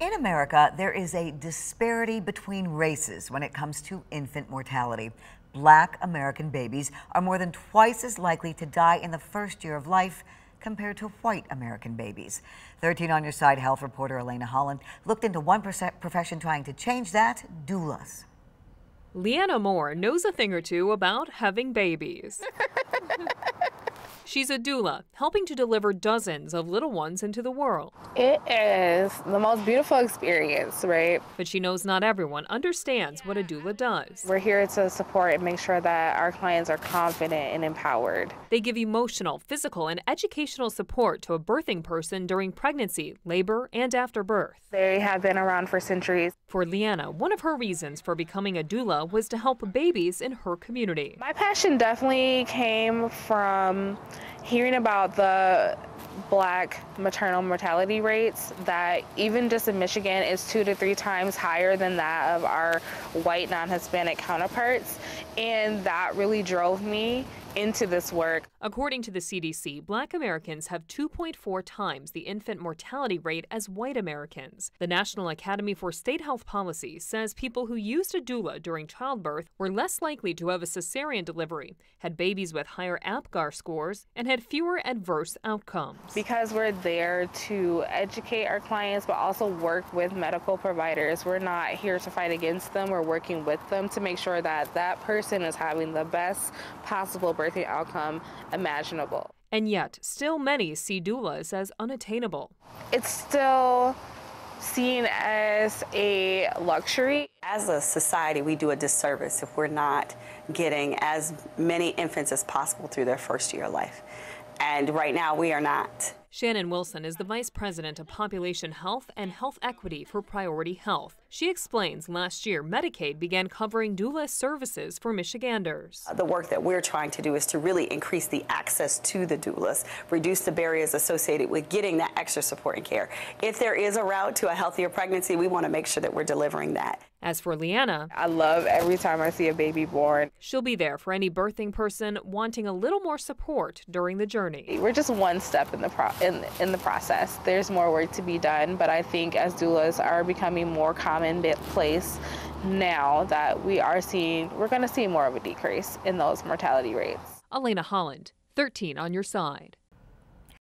In America, there is a disparity between races when it comes to infant mortality. Black American babies are more than twice as likely to die in the first year of life compared to white American babies. 13 On Your Side health reporter Elena Holland looked into one profession trying to change that, doulas. Leanna Moore knows a thing or two about having babies. She's a doula, helping to deliver dozens of little ones into the world. It is the most beautiful experience, right? But she knows not everyone understands what a doula does. We're here to support and make sure that our clients are confident and empowered. They give emotional, physical, and educational support to a birthing person during pregnancy, labor, and after birth. They have been around for centuries. For Leanna, one of her reasons for becoming a doula was to help babies in her community. My passion definitely came from hearing about the black maternal mortality rates, that even just in Michigan is 2 to 3 times higher than that of our white non-Hispanic counterparts, and that really drove me into this work. According to the CDC, black Americans have 2.4 times the infant mortality rate as white Americans. The National Academy for State Health Policy says people who used a doula during childbirth were less likely to have a cesarean delivery, had babies with higher Apgar scores, and had fewer adverse outcomes. Because we're there to educate our clients but also work with medical providers, we're not here to fight against them. We're working with them to make sure that that person is having the best possible birthing outcome imaginable. And yet, still many see doulas as unattainable. It's still seen as a luxury. As a society, we do a disservice if we're not getting as many infants as possible through their first year of life. And right now, we are not. Shannon Wilson is the Vice President of Population Health and Health Equity for Priority Health. She explains last year Medicaid began covering doula services for Michiganders. The work that we're trying to do is to really increase the access to the doulas, reduce the barriers associated with getting that extra support and care. If there is a route to a healthier pregnancy, we want to make sure that we're delivering that. As for Leanna, I love every time I see a baby born. She'll be there for any birthing person wanting a little more support during the journey. We're just one step in the process. There's more work to be done, but I think as doulas are becoming more commonplace now that we're going to see more of a decrease in those mortality rates. Elena Holland, 13 On Your Side.